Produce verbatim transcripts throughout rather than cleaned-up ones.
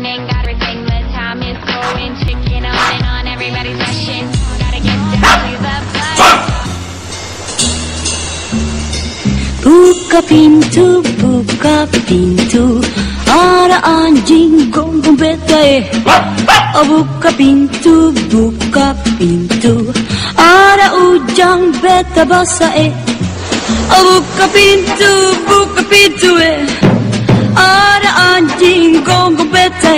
morning, got everything, the time is going, chicken on and on, everybody's rushing, gotta get down to the bus. Buka pintu, buka pintu, ada anjing gonggong bete. Buka pintu, buka pintu, ada ujang bete basah. Buka pintu, buka pintu, ada anjing gonggong bete.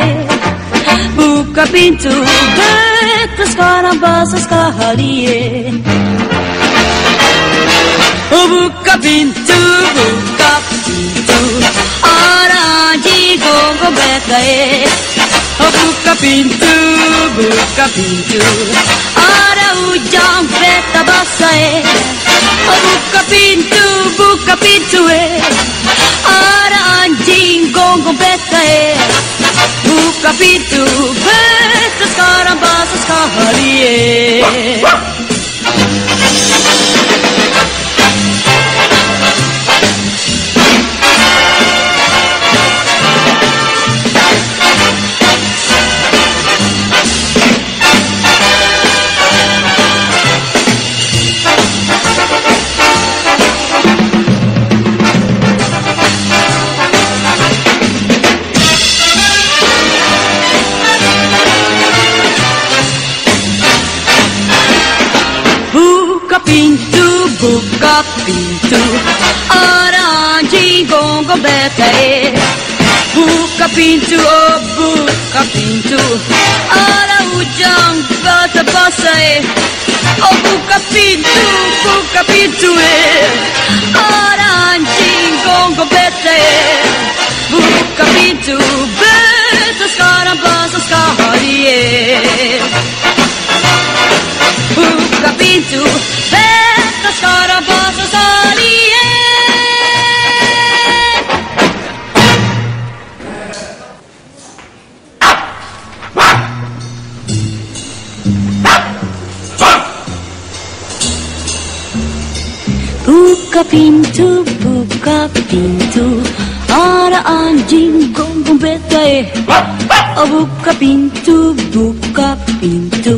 Buka pintu, bete sekarang basah sekali. Buka pintu, buka pintu, ada anjing gonggong bete. Buka pintu, buka pintu, ada ujang bete basah. Buka pintu, buka pintu, eh. Ada anjing gonggong bete, eh. Buka pintu, bete sekarang basah sekali, eh. Buka pintu, ada anjing gonggong bete. Buka pintu, oh buka pintu, ada ujang bete basah. Oh buka pintu, buka pintu, eh. Ada anjing gonggong bete. Buka pintu, bete sekarang basah sekali, eh. Buka pintu, bete sekarang basah sekali, eh. Buka pintu, buka pintu, ada anjing gonggong bete. Buka pintu, buka pintu,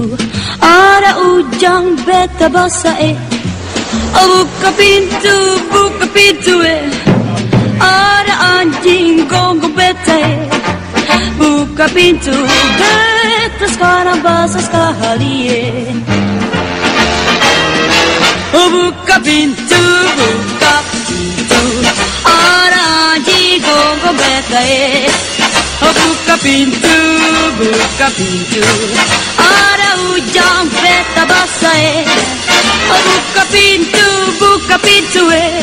ada ujang bete basah. Buka pintu, buka pintu, eh. Ada anjing gonggong bete. Buka pintu, bete sekarang basah sekali, eh. Buka pintu, buka pintu, ada anjing gonggong bete. Buka pintu, buka pintu, ada ujang bete basah. Buka pintu, buka pintu, eh.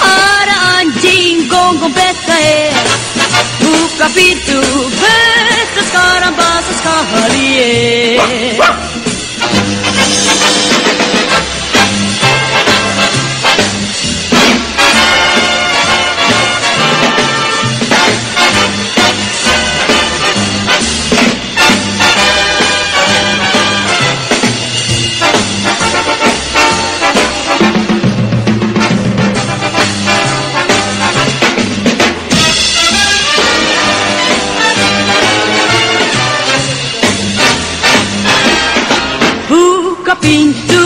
Ada anjing gonggong bete. Buka pintu, bete sekarang basah sekali, eh.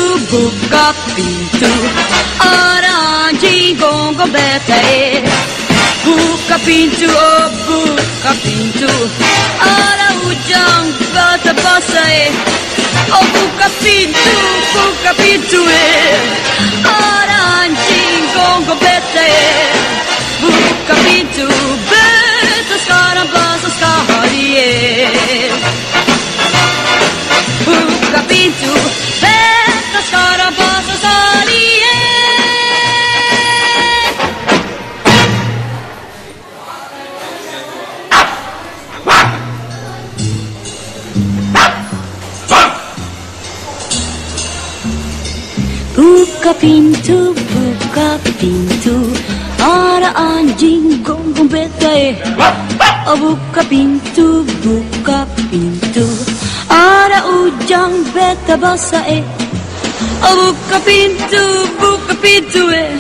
Buka pintu, ada anjing gonggong bete. Buka pintu, oh buka pintu, ada ujang bete basah. Oh buka pintu, buka pintu, eh. Ada anjing gonggong bete. Buka pintu, bete sekarang basah sekali, eh. Buka pintu, bete sekarang basah sekali, eh. Buka pintu, buka pintu, ada anjing gonggong bete. Buka pintu, buka pintu, ada ujang bete basah, eh. Buka pintu, buka pintu, eh.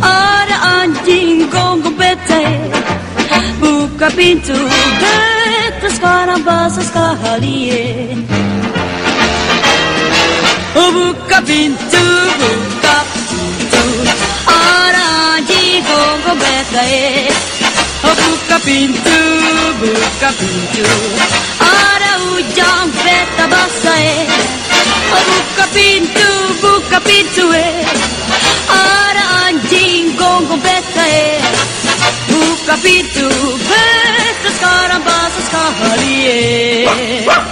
Ada anjing gonggong bete. Buka pintu, bete tus carambazas carralie. O buca pintu, buca pintu, aranji gongo betae. O buca pintu, buca pintu, ara ujang beta basae. O buca pintu, buca pintu e, aranji gongo betae. Buca pintu, buca pintu, aranji gongo betae. Carambazas, carralie.